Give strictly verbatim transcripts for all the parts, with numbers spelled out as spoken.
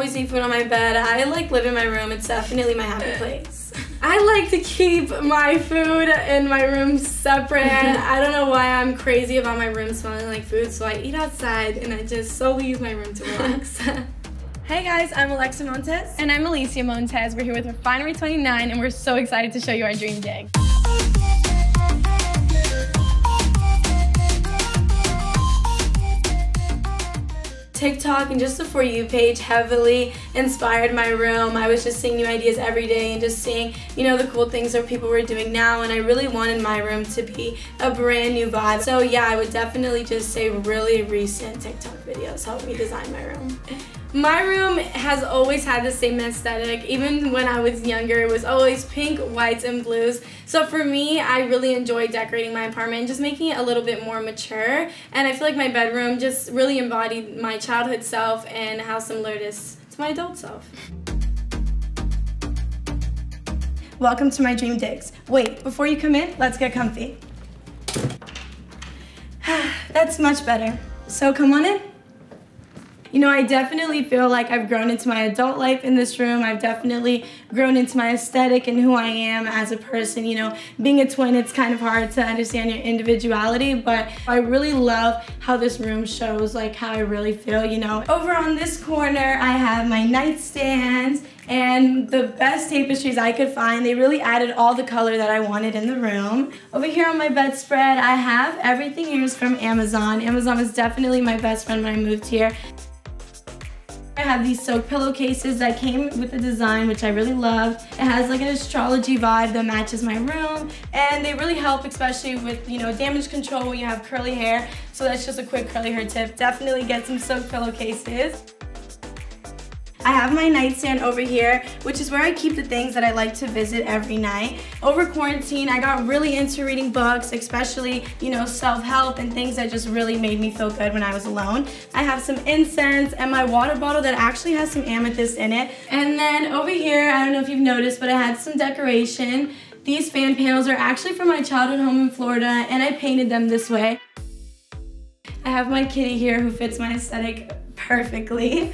always eat food on my bed. I like live in my room. It's definitely my happy place. I like to keep my food and my room separate. I don't know why I'm crazy about my room smelling like food, so I eat outside and I just solely use my room to relax. Hey guys, I'm Alexa Montes. And I'm Alicia Montes. We're here with Refinery twenty-nine and we're so excited to show you our dream gig. TikTok and just the For You page heavily inspired my room. I was just seeing new ideas every day and just seeing, you know, the cool things that people were doing now, and I really wanted my room to be a brand new vibe. So yeah, I would definitely just say really recent TikTok videos helped me design my room. My room has always had the same aesthetic. Even when I was younger, it was always pink, whites, and blues. So for me, I really enjoy decorating my apartment and just making it a little bit more mature. And I feel like my bedroom just really embodied my childhood self and how similar it is to my adult self. Welcome to my dream digs. Wait, before you come in, let's get comfy. That's much better. So come on in. You know, I definitely feel like I've grown into my adult life in this room. I've definitely grown into my aesthetic and who I am as a person. You know, being a twin, it's kind of hard to understand your individuality, but I really love how this room shows like how I really feel, you know. Over on this corner, I have my nightstands and the best tapestries I could find. They really added all the color that I wanted in the room. Over here on my bedspread, I have everything here's from Amazon. Amazon was definitely my best friend when I moved here. I have these silk pillowcases that came with the design, which I really love. It has like an astrology vibe that matches my room, and they really help, especially with, you know, damage control when you have curly hair. So that's just a quick curly hair tip. Definitely get some silk pillowcases. I have my nightstand over here, which is where I keep the things that I like to visit every night. Over quarantine, I got really into reading books, especially, you know, self-help and things that just really made me feel good when I was alone. I have some incense and my water bottle that actually has some amethyst in it. And then over here, I don't know if you've noticed, but I had some decoration. These fan panels are actually from my childhood home in Florida, and I painted them this way. I have my kitty here who fits my aesthetic perfectly.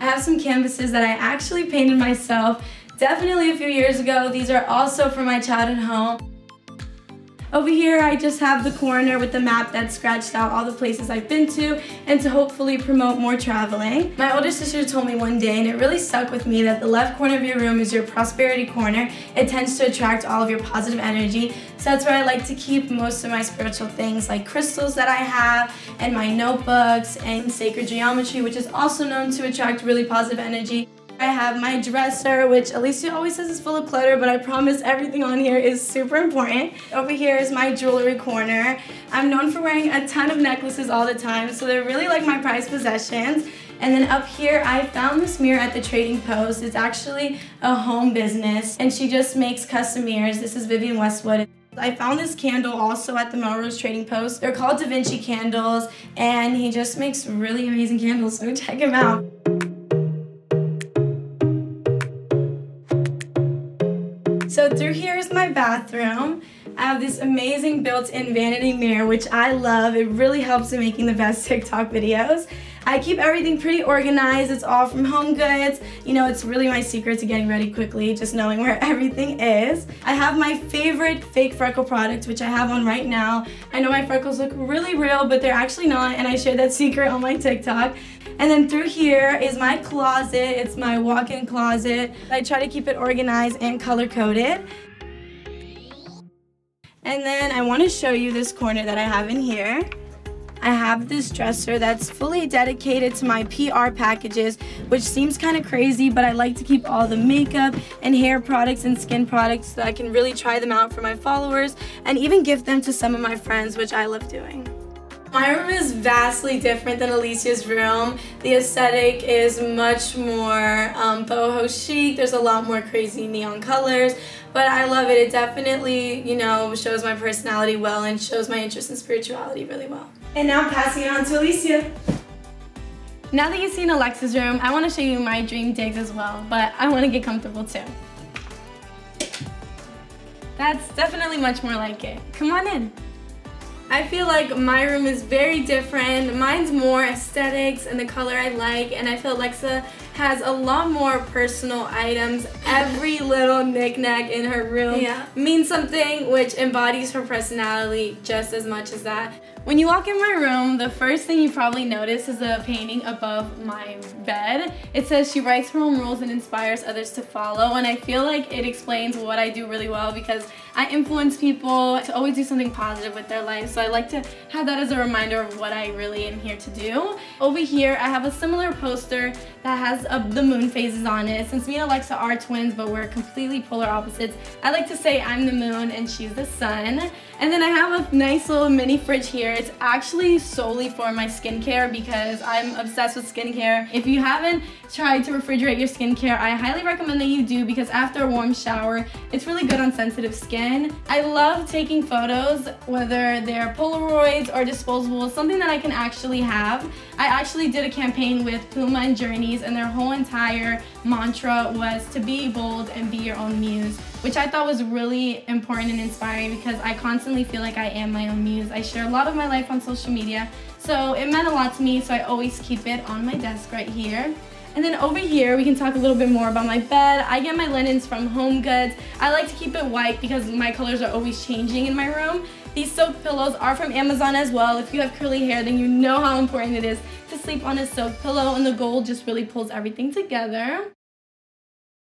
I have some canvases that I actually painted myself definitely a few years ago. These are also from my childhood home. Over here, I just have the corner with the map that scratched out all the places I've been to and to hopefully promote more traveling. My older sister told me one day, and it really stuck with me, that the left corner of your room is your prosperity corner. It tends to attract all of your positive energy. So that's where I like to keep most of my spiritual things, like crystals that I have and my notebooks and sacred geometry, which is also known to attract really positive energy. I have my dresser, which Alicia always says is full of clutter, but I promise everything on here is super important. Over here is my jewelry corner. I'm known for wearing a ton of necklaces all the time, so they're really like my prized possessions. And then up here, I found this mirror at the Trading Post. It's actually a home business, and she just makes custom mirrors. This is Vivian Westwood. I found this candle also at the Melrose Trading Post. They're called Da Vinci Candles, and he just makes really amazing candles, so check him out. So through here is my bathroom. I have this amazing built-in vanity mirror, which I love. It really helps in making the best TikTok videos. I keep everything pretty organized. It's all from HomeGoods. You know, it's really my secret to getting ready quickly, just knowing where everything is. I have my favorite fake freckle product, which I have on right now. I know my freckles look really real, but they're actually not, and I shared that secret on my TikTok. And then through here is my closet. It's my walk-in closet. I try to keep it organized and color-coded. And then I want to show you this corner that I have in here. I have this dresser that's fully dedicated to my P R packages, which seems kind of crazy, but I like to keep all the makeup and hair products and skin products so I can really try them out for my followers and even gift them to some of my friends, which I love doing. My room is vastly different than Alicia's room. The aesthetic is much more um, boho chic. There's a lot more crazy neon colors, but I love it. It definitely, you know, shows my personality well and shows my interest in spirituality really well. And now passing it on to Alicia. Now that you've seen Alexa's room, I want to show you my dream digs as well, but I want to get comfortable too. That's definitely much more like it. Come on in. I feel like my room is very different. Mine's more aesthetics and the color I like, and I feel Alexa has a lot more personal items. Every little knickknack in her room yeah. means something, which embodies her personality just as much as that. When you walk in my room, the first thing you probably notice is a painting above my bed. It says, "She writes her own rules and inspires others to follow," and I feel like it explains what I do really well because I influence people to always do something positive with their life, so I like to have that as a reminder of what I really am here to do. Over here, I have a similar poster that has uh, the moon phases on it. Since me and Alexa are twins, but we're completely polar opposites, I like to say I'm the moon and she's the sun. And then I have a nice little mini fridge here. It's actually solely for my skincare because I'm obsessed with skincare. If you haven't tried to refrigerate your skincare, I highly recommend that you do because after a warm shower, it's really good on sensitive skin. I love taking photos, whether they're Polaroids or disposables, something that I can actually have. I actually did a campaign with Puma and Journeys, and their whole entire mantra was to be bold and be your own muse, which I thought was really important and inspiring because I constantly feel like I am my own muse. I share a lot of my life on social media, so it meant a lot to me, so I always keep it on my desk right here. And then over here, we can talk a little bit more about my bed. I get my linens from HomeGoods. I like to keep it white because my colors are always changing in my room. These silk pillows are from Amazon as well. If you have curly hair, then you know how important it is to sleep on a silk pillow, and the gold just really pulls everything together.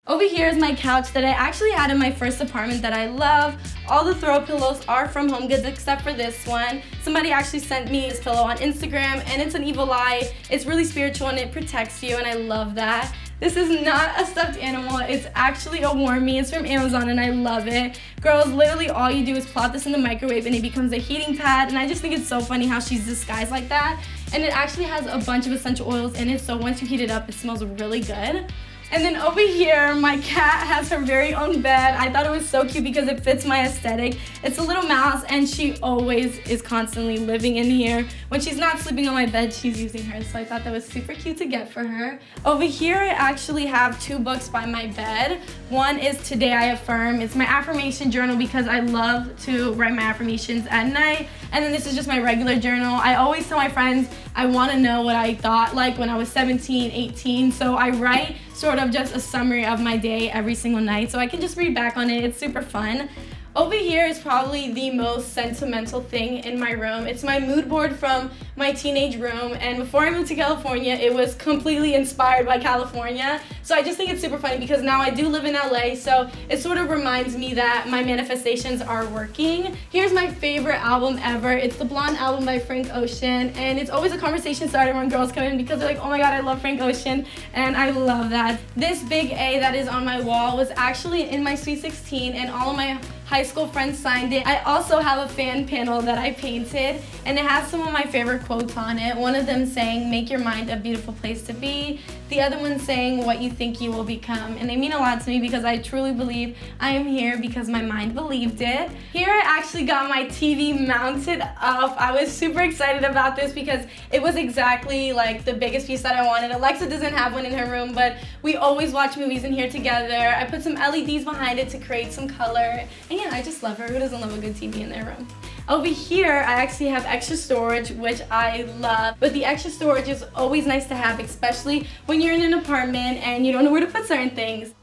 Over here is my couch that I actually had in my first apartment that I love. All the throw pillows are from HomeGoods except for this one. Somebody actually sent me this pillow on Instagram, and it's an evil eye. It's really spiritual and it protects you, and I love that. This is not a stuffed animal, it's actually a warmie. It's from Amazon and I love it. Girls, literally all you do is plop this in the microwave and it becomes a heating pad, and I just think it's so funny how she's disguised like that. And it actually has a bunch of essential oils in it, so once you heat it up, it smells really good. And then over here, my cat has her very own bed. I thought it was so cute because it fits my aesthetic. It's a little mouse, and she always is constantly living in here. When she's not sleeping on my bed, she's using hers, so I thought that was super cute to get for her. Over here, I actually have two books by my bed. One is Today I Affirm. It's my affirmation journal because I love to write my affirmations at night. And then this is just my regular journal. I always tell my friends I want to know what I thought like when I was seventeen, eighteen, so I write sort of just a summary of my day every single night, so I can just read back on it. It's super fun. Over here is probably the most sentimental thing in my room. It's my mood board from my teenage room, and before I moved to California, it was completely inspired by California. So I just think it's super funny because now I do live in L A, so it sort of reminds me that my manifestations are working. Here's my favorite album ever. It's the Blonde album by Frank Ocean, and it's always a conversation starter when girls come in because they're like, oh my god, I love Frank Ocean, and I love that. This big A that is on my wall was actually in my Sweet sixteen, and all of my high school friends signed it. I also have a fan panel that I painted, and it has some of my favorite quotes on it. One of them saying, "Make your mind a beautiful place to be." The other one saying, "What you think you will become." And they mean a lot to me because I truly believe I am here because my mind believed it. Here I actually got my T V mounted up. I was super excited about this because it was exactly like the biggest piece that I wanted. Alexa doesn't have one in her room, but we always watch movies in here together. I put some L E Ds behind it to create some color. And yeah, I just love her. Who doesn't love a good T V in their room? Over here, I actually have extra storage, which I love, but the extra storage is always nice to have, especially when you're in an apartment and you don't know where to put certain things.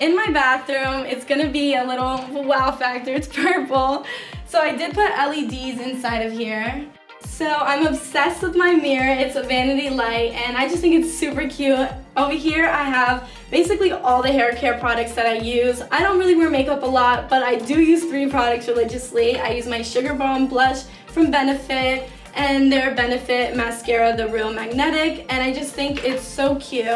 In my bathroom, it's gonna be a little wow factor. It's purple. So I did put L E Ds inside of here. So I'm obsessed with my mirror. It's a vanity light, and I just think it's super cute. Over here, I have basically all the hair care products that I use. I don't really wear makeup a lot, but I do use three products religiously. I use my Sugar Bomb Blush from Benefit, and their Benefit mascara, The Real Magnetic, and I just think it's so cute.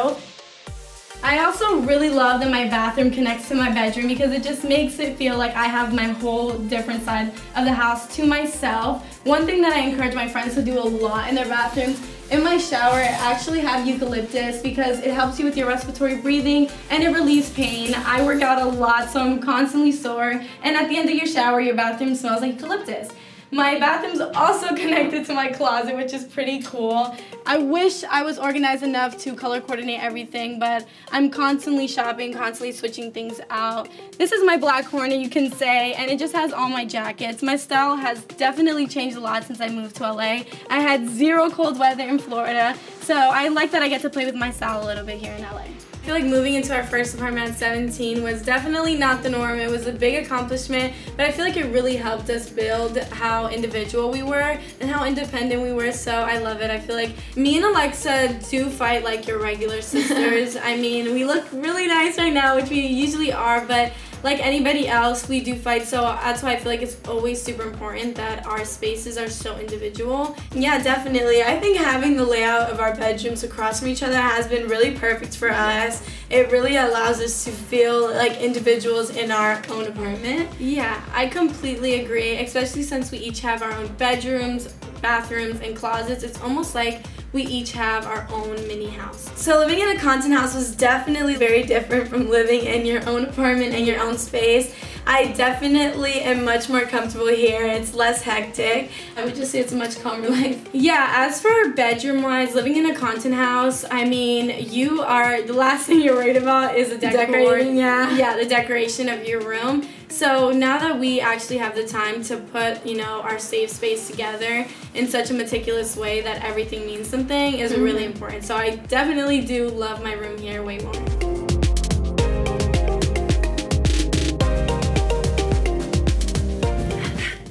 I also really love that my bathroom connects to my bedroom because it just makes it feel like I have my whole different side of the house to myself. One thing that I encourage my friends to do a lot in their bathrooms, in my shower, I actually have eucalyptus because it helps you with your respiratory breathing and it relieves pain. I work out a lot, so I'm constantly sore, and at the end of your shower, your bathroom smells like eucalyptus. My bathroom's also connected to my closet, which is pretty cool. I wish I was organized enough to color coordinate everything, but I'm constantly shopping, constantly switching things out. This is my black corner, you can say, and it just has all my jackets. My style has definitely changed a lot since I moved to L A. I had zero cold weather in Florida, so I like that I get to play with my style a little bit here in L A. I feel like moving into our first apartment at seventeen was definitely not the norm. It was a big accomplishment, but I feel like it really helped us build how individual we were and how independent we were, so I love it. I feel like me and Alexa do fight like your regular sisters. I mean, we look really nice right now, which we usually are, but like anybody else, we do fight, so that's why I feel like it's always super important that our spaces are so individual. Yeah, definitely. I think having the layout of our bedrooms across from each other has been really perfect for us. It really allows us to feel like individuals in our own apartment. Yeah, I completely agree, especially since we each have our own bedrooms, bathrooms, and closets. It's almost like we each have our own mini house. So living in a content house was definitely very different from living in your own apartment and your own space. I definitely am much more comfortable here. It's less hectic. I would just say it's a much calmer life. Yeah, as for bedroom-wise, living in a content house, I mean, you are, the last thing you're worried about is the decor. Decorating, yeah. Yeah, the decoration of your room. So now that we actually have the time to put, you know, our safe space together in such a meticulous way that everything means something is mm-hmm. really important. So I definitely do love my room here way more.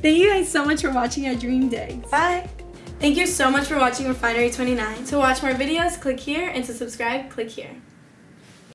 Thank you guys so much for watching our dream day. Bye. Thank you so much for watching Refinery twenty-nine. To watch more videos, click here, and to subscribe, click here.